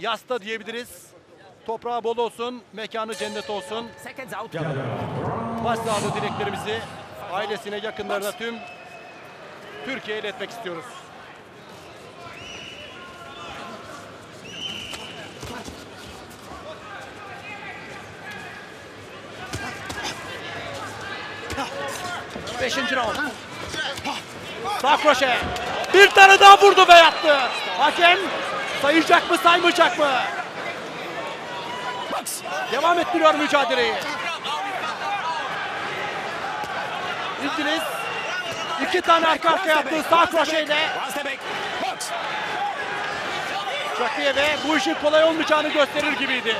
yasta diyebiliriz. Toprağı bol olsun, mekanı cennet olsun. Başsağlığı dileklerimizi ailesine, yakınlarına, tüm Türkiye'ye iletmek istiyoruz. Beşinci round. Sağ kroşe. Bir tane daha vurdu ve yattı. Hakem sayacak mı, saymayacak mı? Devam ettiriyor mücadeleyi. İngiliz iki tane arka arkaya yaptığı sağ kroşeyle Chakhkiev'e bu işin kolay olmayacağını gösterir gibiydi.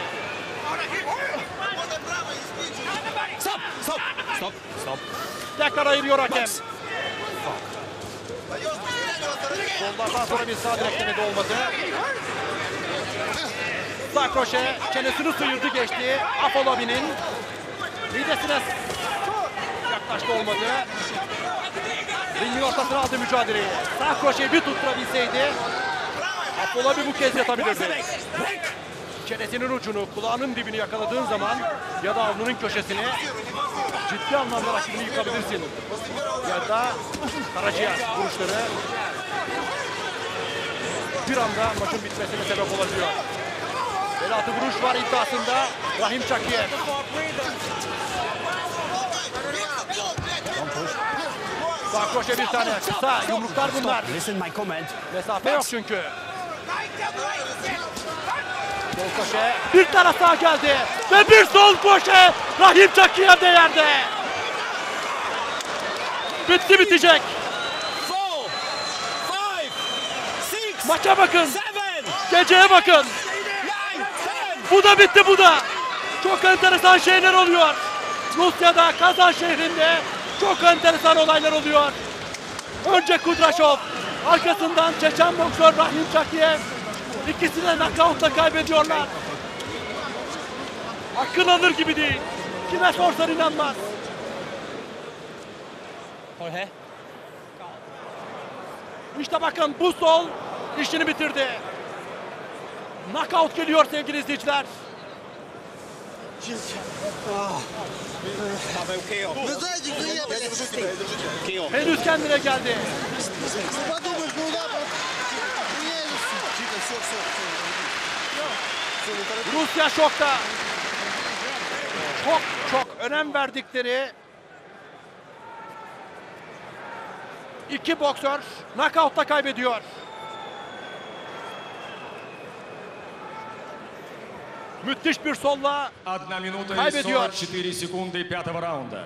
Stop. Tekrar ayırıyor hakem. Gollardan sonra bir sağ direkleme de olmadı. Sağ kroşe çenesini sıyırdı, geçti. Afolabi'nin midesine yaklaştı, olmadı. Ringin ortasına aldı mücadeleyi. Sağ kroşeyi bir tutturabilseydi Afolabi bu kez yatabilirdi. Çenesinin ucunu, kulağının dibini yakaladığın zaman ya da alnının köşesini ciddi anlamda rakibini yıkabilirsin. Ya da karaciğer vuruşları bir anda maçın bitmesine sebep olabiliyor. Belatı vuruş var iddiasında Rakhim Chakhkiev. Sağ kroşe bir tane. Kısa yumruklar bunlar. Mesafe yok çünkü. Sol koşe. Bir tane sağ geldi. Ve bir sol koşe. Rakhim Chakhkiev de yerde. Bitti, bitecek. Maça bakın. Geceye bakın. Bu da bitti, bu da. Çok enteresan şeyler oluyor. Rusya'da, Kazan şehrinde çok enteresan olaylar oluyor. Önce Kudraşov, arkasından Çeçen boksör Rakhim Chakhkiev. İkisi de nakavtla kaybediyorlar. Akıl alır gibi değil. Kime sorsan inanmaz. İşte bakın, bu sol işini bitirdi. Knockout geliyor sevgili izleyiciler. Henüz kendine geldi. Rusya şokta. Çok önem verdikleri iki boksör knockout'ta kaybediyor. Müthiş bir solla kaybediyor. 4 saniye 5. raunda.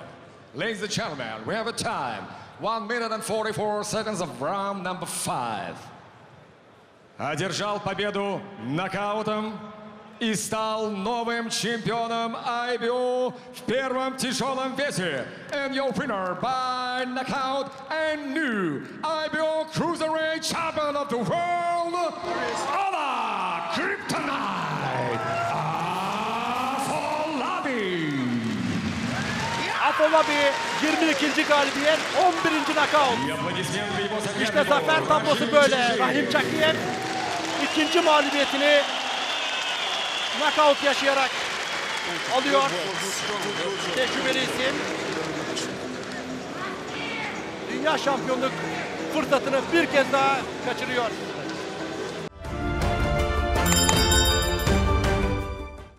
Ladies and gentlemen, we have a time. 1 minute and 44 seconds of round number 5. Одержал победу нокаутом и стал новым чемпионом IBO в первом тяжелом весе. And your winner by knockout and new IBO Cruiserweight Champion of the World, Ola Afolabi. Afolabi 22. galibiyet, 11. nakaut. İşte zafer tablosu böyle. Rakhim Chakhkiev ikinci mağlubiyetini nakaut yaşayarak alıyor. Tecrübeli isim. Dünya şampiyonluk fırsatını bir kez daha kaçırıyor.